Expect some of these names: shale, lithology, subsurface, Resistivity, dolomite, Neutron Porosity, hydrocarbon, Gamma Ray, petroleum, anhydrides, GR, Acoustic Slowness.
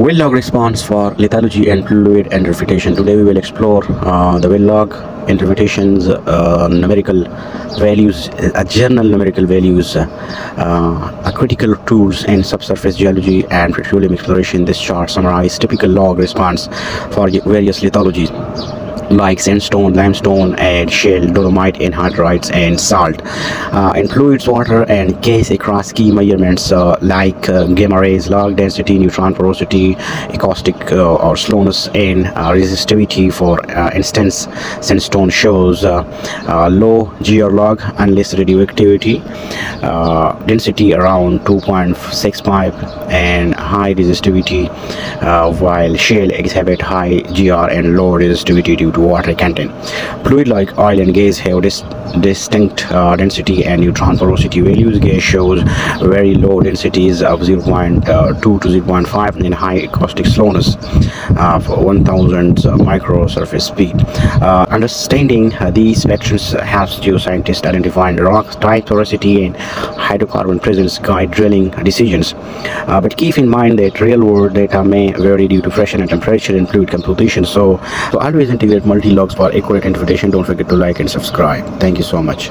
Well log response for lithology and fluid interpretation. Today we will explore the well log interpretations, numerical values, general numerical values, critical tools in subsurface geology and petroleum exploration. This chart summarizes typical log response for various lithologies like sandstone, limestone, and shale, dolomite, anhydrides, and salt. In fluids, water, and gas across key measurements like gamma rays, log density, neutron porosity, acoustic or slowness, and resistivity. For instance, sandstone shows low GR log unless radioactivity density around 2.65 and high resistivity, while shale exhibit high GR and low resistivity due to water content. Fluid like oil and gas have distinct density and neutron porosity values. Gas shows very low densities of 0.2 to 0.5 and high acoustic slowness of 1000 micro surface speed. Understanding these spectrums helps geoscientists identify rock type, porosity, and hydrocarbon presence guide drilling decisions. But keep in mind that real world data may vary due to pressure and temperature and fluid composition. So always integrate multi-logs for accurate interpretation. Don't forget to like and subscribe. Thank you so much.